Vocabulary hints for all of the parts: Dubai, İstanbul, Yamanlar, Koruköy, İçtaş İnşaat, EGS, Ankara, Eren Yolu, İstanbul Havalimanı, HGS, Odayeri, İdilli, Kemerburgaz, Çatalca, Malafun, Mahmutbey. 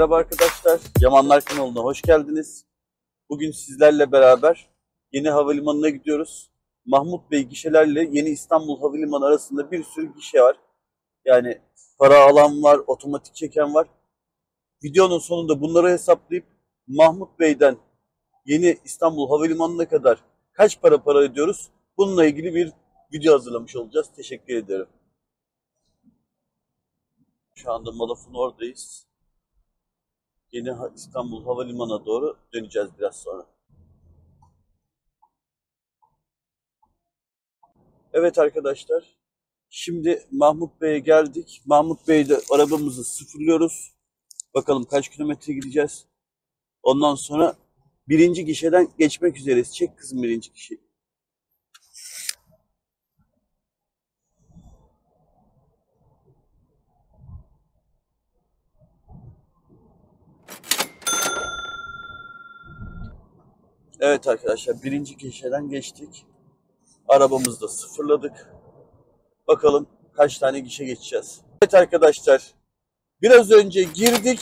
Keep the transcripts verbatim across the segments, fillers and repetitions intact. Merhaba arkadaşlar, Yamanlar kanalına hoş geldiniz. Bugün sizlerle beraber yeni havalimanına gidiyoruz. Mahmutbey gişelerle yeni İstanbul Havalimanı arasında bir sürü gişe var. Yani para alan var, otomatik çeken var. Videonun sonunda bunları hesaplayıp Mahmutbey'den yeni İstanbul Havalimanı'na kadar kaç para para ediyoruz? Bununla ilgili bir video hazırlamış olacağız. Teşekkür ederim. Şu anda Malafun oradayız. Yeni İstanbul Havalimanı'na doğru döneceğiz biraz sonra. Evet arkadaşlar. Şimdi Mahmutbey'e geldik. Mahmutbey'de arabamızı sıfırlıyoruz. Bakalım kaç kilometre gideceğiz. Ondan sonra birinci gişeden geçmek üzereyiz. Çek kızım birinci gişeyi. Evet arkadaşlar, birinci gişeden geçtik. Arabamızı da sıfırladık. Bakalım kaç tane gişe geçeceğiz. Evet arkadaşlar, biraz önce girdik.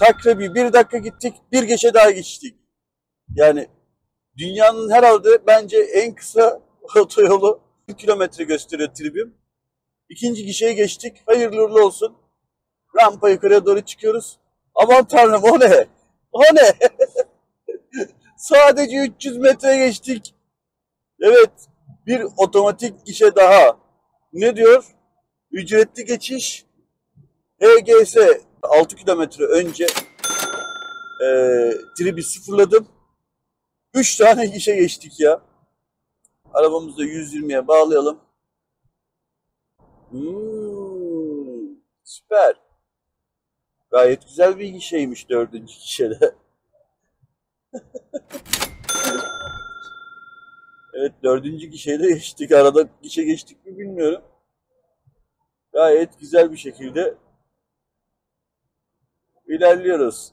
Takribi bir dakika gittik. Bir gişe daha geçtik. Yani dünyanın herhalde bence en kısa otoyolu. Bir kilometre gösteriyor tribim. İkinci gişeye geçtik. Hayırlı uğurlu olsun. Rampa yukarıya doğru çıkıyoruz. Aman tanrım, o ne? O ne? Sadece üç yüz metre geçtik. Evet, bir otomatik gişe daha. Ne diyor? Ücretli geçiş. H G S altı kilometre önce e, tribi sıfırladım. üç tane gişe geçtik ya. Arabamızı da yüz yirmiye bağlayalım. Hmm, süper. Gayet güzel bir gişeymiş dördüncü gişede. Evet, dördüncü gişeyle geçtik. Arada gişe geçtik mi bilmiyorum. Gayet güzel bir şekilde ilerliyoruz.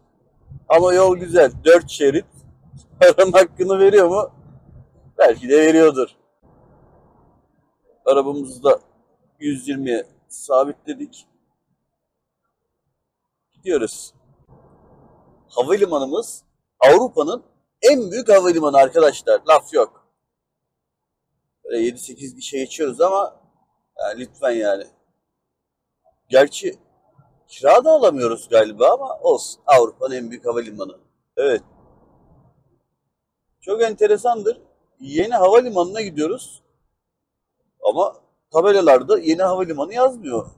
Ama yol güzel. Dört şerit. Paranın hakkını veriyor mu? Belki de veriyordur. Arabamızı da yüz yirmiye sabitledik. Gidiyoruz. Havalimanımız Avrupa'nın en büyük havalimanı arkadaşlar. Laf yok. Böyle yedi sekiz gişe geçiyoruz ama yani lütfen yani. Gerçi kira da alamıyoruz galiba ama olsun. Avrupa'nın en büyük havalimanı. Evet. Çok enteresandır. Yeni havalimanına gidiyoruz. Ama tabelalarda yeni havalimanı yazmıyor.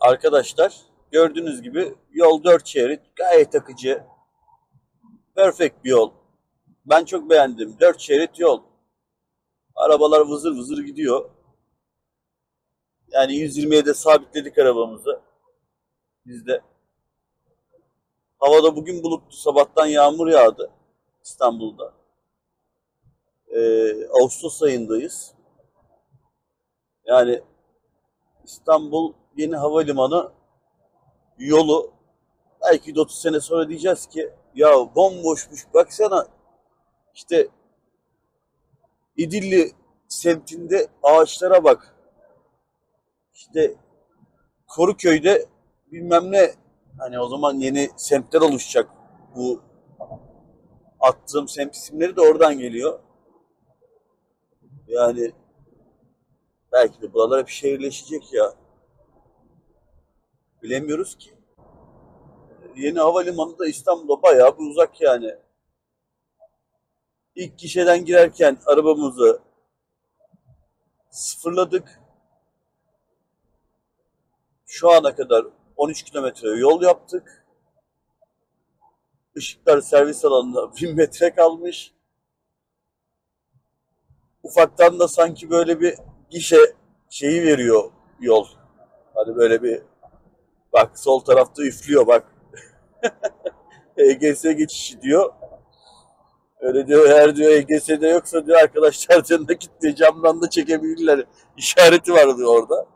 Arkadaşlar gördüğünüz gibi yol dört şerit. Gayet akıcı. Perfect bir yol. Ben çok beğendim. Dört şerit yol. Arabalar vızır vızır gidiyor. Yani yüz yirmiye de sabitledik arabamızı. Biz de. Havada bugün bulutlu. Sabahtan yağmur yağdı İstanbul'da. Ee, Ağustos ayındayız. Yani İstanbul yeni havalimanı yolu belki de otuz sene sonra diyeceğiz ki ya bomboşmuş, baksana işte İdilli semtinde ağaçlara bak, işte Koruköy'de bilmem ne, hani o zaman yeni semtler oluşacak. Bu attığım semt isimleri de oradan geliyor. Yani belki de buralar hep şehirleşecek ya, bilemiyoruz ki. Yeni havalimanı da İstanbul'a bayağı bir uzak yani. İlk gişeden girerken arabamızı sıfırladık. Şu ana kadar on üç kilometre yol yaptık. Işıklar servis alanına bin metre kalmış. Ufaktan da sanki böyle bir gişe şeyi veriyor yol. Hani böyle bir bak, sol tarafta üflüyor bak. E G S geçişi diyor. Öyle diyor, eğer diyor E G S'de yoksa diyor arkadaşlar yanına git diye camdan da çekebilirler. İşareti var diyor orada.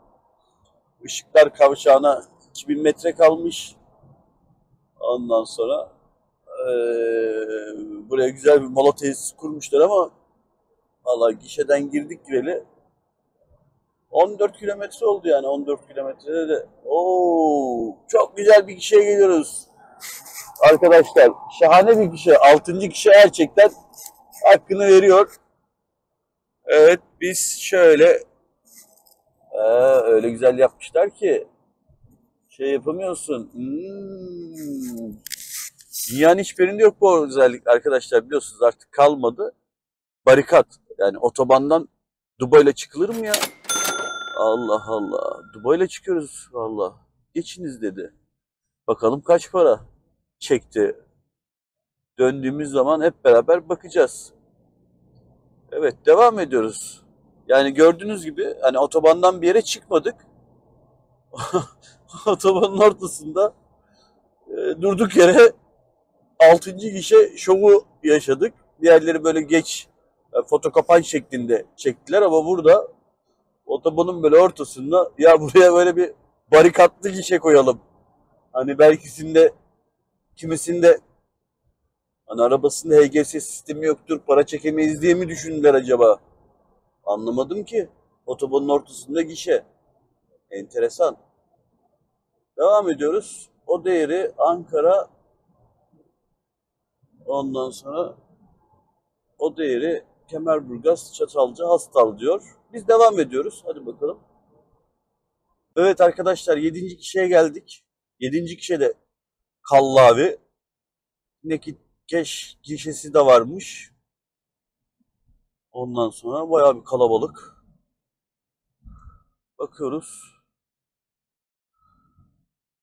Işıklar kavşağına iki bin metre kalmış. Ondan sonra ee, buraya güzel bir mola tesisi kurmuşlar ama vallahi gişeden girdik gireli on dört kilometre oldu yani, on dört kilometrede de. Oo, çok güzel bir kişiye geliyoruz. Arkadaşlar, şahane bir kişi. altıncı kişi gerçekten hakkını veriyor. Evet, biz şöyle ee, öyle güzel yapmışlar ki şey yapamıyorsun. Hmm. Dünyanın hiçbirinde yok bu özellik arkadaşlar, biliyorsunuz artık kalmadı. Barikat, yani otobandan Dubai'yle çıkılır mı ya? Allah Allah, Dubai'yle çıkıyoruz valla. Geçiniz dedi. Bakalım kaç para çekti. Döndüğümüz zaman hep beraber bakacağız. Evet, devam ediyoruz. Yani gördüğünüz gibi hani otobandan bir yere çıkmadık. Otobanın ortasında e, durduk yere altıncı gişe şovu yaşadık. Diğerleri böyle geç e, fotokapan şeklinde çektiler ama burada otobanın böyle ortasında ya buraya böyle bir barikatlı gişe koyalım. Hani belkisinde, kimisinde hani arabasında H G S sistemi yoktur, para çekemeyiz diye mi düşündüler acaba? Anlamadım ki. Otobanın ortasında gişe. Enteresan. Devam ediyoruz. O değeri Ankara, ondan sonra o değeri Kemerburgaz, Çatalca, Hastal diyor. Biz devam ediyoruz. Hadi bakalım. Evet arkadaşlar, yedinci kişiye geldik. yedinci kişi de Kallavi. Neki keş gişesi de varmış. Ondan sonra bayağı bir kalabalık. Bakıyoruz.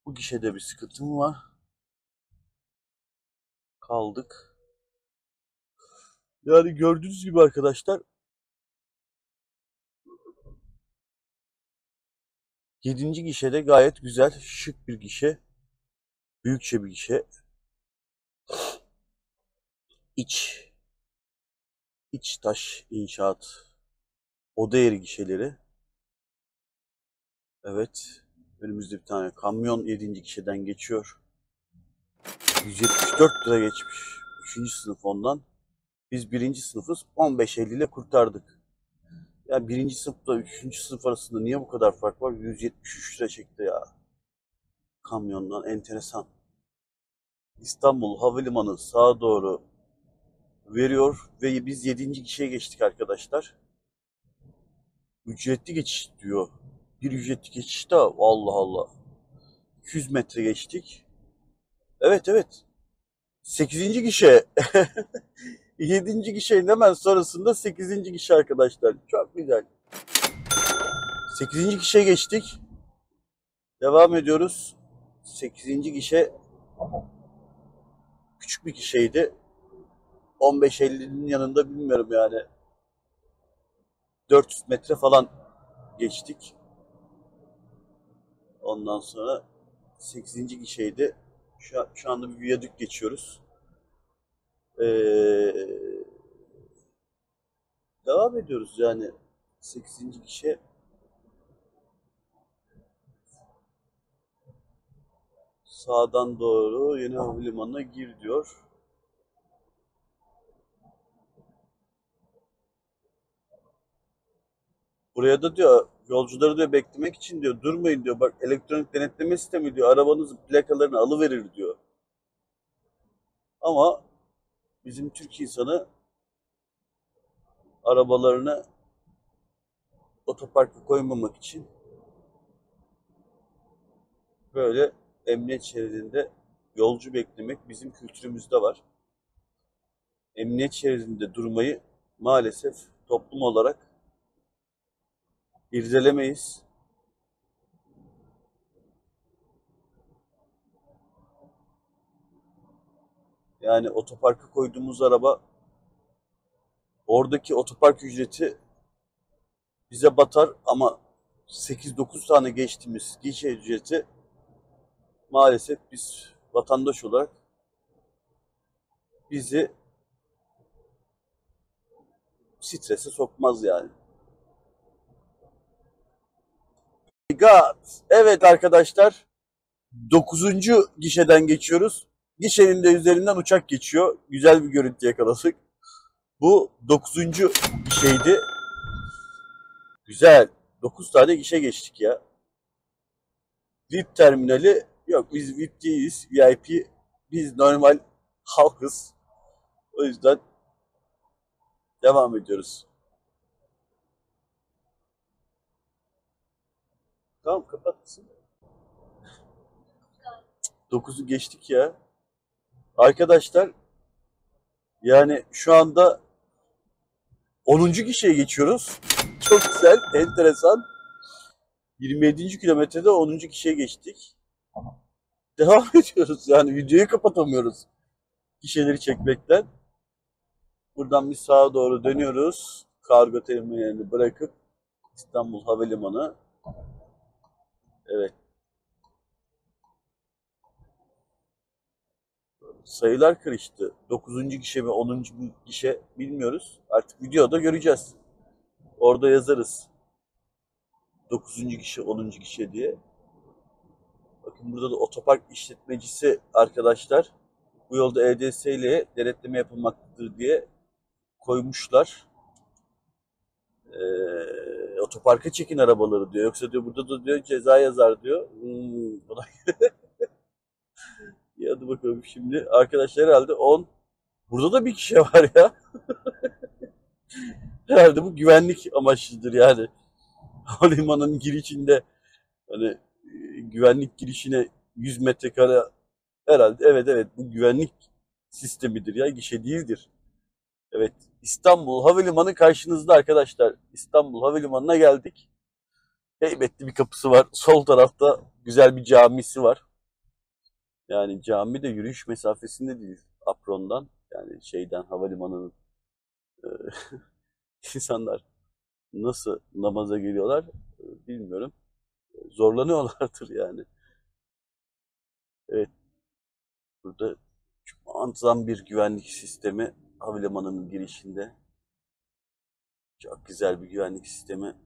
Bu gişede bir sıkıntım var. Kaldık. Yani gördüğünüz gibi arkadaşlar, yedinci gişede gayet güzel, şık bir gişe. Büyükçe bir gişe. İç. İçtaş İnşaat. Oda yeri gişeleri. Evet. Önümüzde bir tane kamyon yedinci gişeden geçiyor. yüz yetmiş dört lira geçmiş. üçüncü sınıf ondan. Biz birinci sınıfız. on beş elli ile kurtardık. Yani birinci sınıfla üçüncü sınıf arasında niye bu kadar fark var? yüz yetmiş üç lira çekti ya. Kamyondan, enteresan. İstanbul Havalimanı sağa doğru veriyor ve biz yedinci kişiye geçtik arkadaşlar. Ücretli geçiş diyor. Bir ücretli geçiş de Allah Allah. iki yüz metre geçtik. Evet evet. sekizinci kişi. yedinci kişinin hemen sonrasında sekizinci kişi arkadaşlar. Çok güzel. sekizinci kişiye geçtik. Devam ediyoruz. sekizinci kişi küçük bir kişiydi. on beş ellinin yanında, bilmiyorum yani. dört yüz metre falan geçtik. Ondan sonra sekizinci kişiydi. Şu, şu anda bir viyadük geçiyoruz. Ee, devam ediyoruz yani. sekizinci kişi. Sağdan doğru yeni havalimanına gir diyor. Buraya da diyor, yolcuları diyor beklemek için diyor durmayın diyor. Bak, elektronik denetleme sistemi diyor arabanızın plakalarını alıverir diyor. Ama bizim Türk insanı arabalarını otoparka koymamak için böyle emniyet şeridinde yolcu beklemek bizim kültürümüzde var. Emniyet şeridinde durmayı maalesef toplum olarak irdelemeyiz. Yani otoparka koyduğumuz araba, oradaki otopark ücreti bize batar ama sekiz dokuz tane geçtiğimiz gişe ücreti maalesef biz vatandaş olarak bizi strese sokmaz yani. God. Evet arkadaşlar, dokuzuncu gişeden geçiyoruz. Gişenin de üzerinden uçak geçiyor. Güzel bir görüntü yakaladık. Bu dokuzuncu gişeydi. Güzel. dokuz tane işe geçtik ya. V I P terminali, yok biz V I P değiliz, V I P, biz normal halkız. O yüzden devam ediyoruz. Tamam, kapatsın. dokuzu geçtik ya. Arkadaşlar, yani şu anda onuncu kişiye geçiyoruz. Çok güzel, enteresan. yirmi yedinci kilometrede onuncu kişiye geçtik. Devam ediyoruz yani, videoyu kapatamıyoruz gişeleri çekmekten. Buradan bir sağa doğru dönüyoruz. Kargo terminalini bırakıp İstanbul Havalimanı. Evet. Sayılar karıştı. dokuzuncu gişe mi onuncu gişe bilmiyoruz. Artık videoda göreceğiz. Orada yazarız. dokuzuncu gişe onuncu gişe diye. Bakın burada da otopark işletmecisi arkadaşlar. Bu yolda E G S ile denetleme yapılmaktadır diye koymuşlar. Ee, otoparka çekin arabaları diyor. Yoksa diyor burada da diyor ceza yazar diyor. Hmm, ya hadi bakalım şimdi. Arkadaşlar herhalde on. Burada da bir kişi var ya. Herhalde bu güvenlik amaçlıdır yani. Havalimanının girişinde hani güvenlik girişine yüz metrekare herhalde, evet evet bu güvenlik sistemidir ya, gişe değildir. Evet, İstanbul Havalimanı karşınızda arkadaşlar. İstanbul Havalimanı'na geldik. Heybetli bir kapısı var. Sol tarafta güzel bir camisi var. Yani cami de yürüyüş mesafesinde değil aprondan. Yani şeyden, havalimanının e, insanlar nasıl namaza geliyorlar bilmiyorum. Zorlanıyorlardır yani. Evet. Burada çok muazzam bir güvenlik sistemi havalimanının girişinde. Çok güzel bir güvenlik sistemi.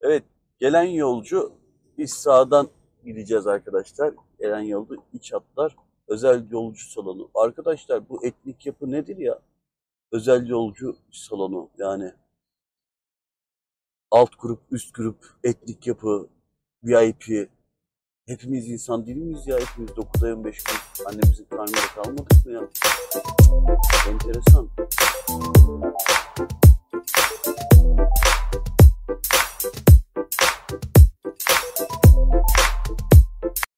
Evet, gelen yolcu, biz sağdan gideceğiz arkadaşlar. Eren Yolu iç hatlar, özel yolcu salonu. Arkadaşlar bu etnik yapı nedir ya? Özel yolcu salonu yani. Alt grup, üst grup, etnik yapı, V I P. Hepimiz insan değil miyiz ya? Hepimiz dokuza yirmi beş gün annemizin karnında kalmadık mı ya? Enteresan.